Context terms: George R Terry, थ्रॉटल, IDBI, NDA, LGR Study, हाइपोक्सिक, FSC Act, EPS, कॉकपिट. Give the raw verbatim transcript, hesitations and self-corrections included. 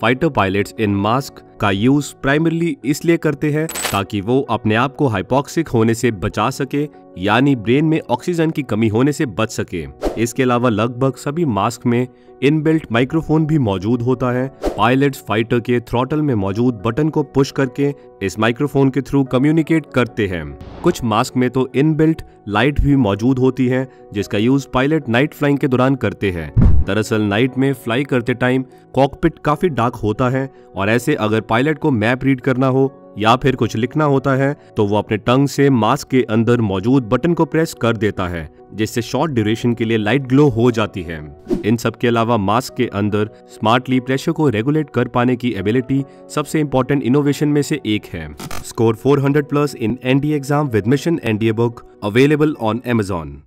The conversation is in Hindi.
फाइटर पायलट्स इन मास्क का यूज प्राइमरली इसलिए करते हैं ताकि वो अपने आप को हाइपोक्सिक होने से बचा सके, यानी ब्रेन में ऑक्सीजन की कमी होने से बच सके। इसके अलावा लगभग सभी मास्क में इनबिल्ट माइक्रोफोन भी मौजूद होता है। पायलट्स फाइटर के थ्रॉटल में मौजूद बटन को पुश करके इस माइक्रोफोन के थ्रू कम्युनिकेट करते हैं। कुछ मास्क में तो इनबिल्ट लाइट भी मौजूद होती है, जिसका यूज पायलट नाइट फ्लाइंग के दौरान करते हैं। दरअसल नाइट में फ्लाई करते टाइम कॉकपिट काफी डार्क होता है, और ऐसे अगर पायलट को मैप रीड करना हो या फिर कुछ लिखना होता है तो वो अपने टंग से मास्क के अंदर मौजूद बटन को प्रेस कर देता है, जिससे शॉर्ट ड्यूरेशन के लिए लाइट ग्लो हो जाती है। इन सब के अलावा मास्क के अंदर स्मार्टली प्रेशर को रेगुलेट कर पाने की एबिलिटी सबसे इम्पोर्टेंट इनोवेशन में से एक है। Score four hundred plus in NDA exam with mission NDA book available on Amazon.